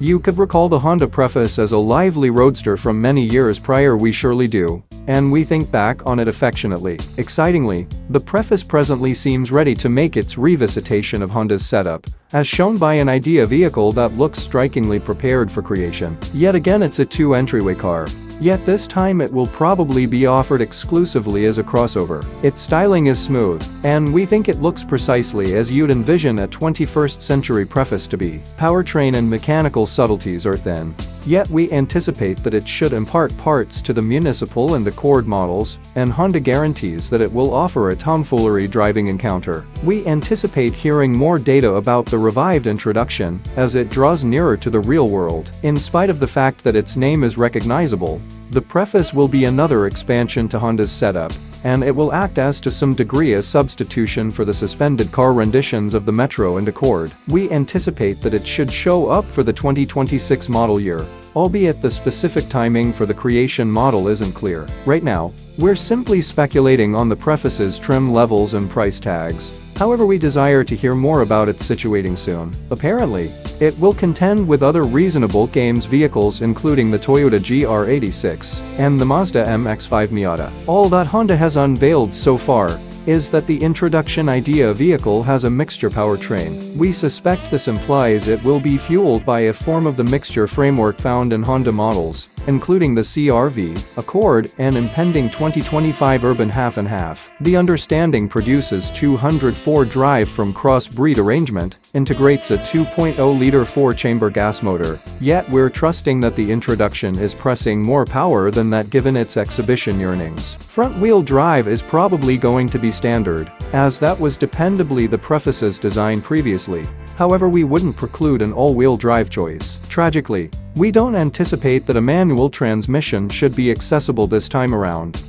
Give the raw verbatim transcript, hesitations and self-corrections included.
You could recall the Honda preface as a lively roadster from many years prior. We surely do, and we think back on it affectionately. Excitingly, the preface presently seems ready to make its revisitation of Honda's setup, as shown by an idea vehicle that looks strikingly prepared for creation. Yet again, it's a two-entryway car. Yet this time it will probably be offered exclusively as a crossover. Its styling is smooth, and we think it looks precisely as you'd envision a twenty-first century preface to be. Powertrain and mechanical subtleties are thin, yet we anticipate that it should impart parts to the Municipal and Accord models, and Honda guarantees that it will offer a tomfoolery driving encounter. We anticipate hearing more data about the revived introduction as it draws nearer to the real world. In spite of the fact that its name is recognizable, the preface will be another expansion to Honda's setup, and it will act as to some degree a substitution for the suspended car renditions of the Metro and Accord. We anticipate that it should show up for the twenty twenty-six model year, albeit the specific timing for the creation model isn't clear. Right now, we're simply speculating on the preface's trim levels and price tags. However, we desire to hear more about its situating soon. Apparently, it will contend with other reasonable games vehicles including the Toyota G R eighty-six and the Mazda M X five Miata. All that Honda has unveiled so far is that the introduction idea vehicle has a mixture powertrain. We suspect this implies it will be fueled by a form of the mixture framework found in Honda models, including the C R V, Accord, and impending twenty twenty-five Urban half and half. The understanding produces two hundred four drive from cross-breed arrangement, integrates a two point oh liter four-chamber gas motor, yet we're trusting that the introduction is pressing more power than that given its exhibition yearnings. Front-wheel drive is probably going to be standard, as that was dependably the preface's design previously. However, we wouldn't preclude an all-wheel drive choice. Tragically, we don't anticipate that a manual transmission should be accessible this time around.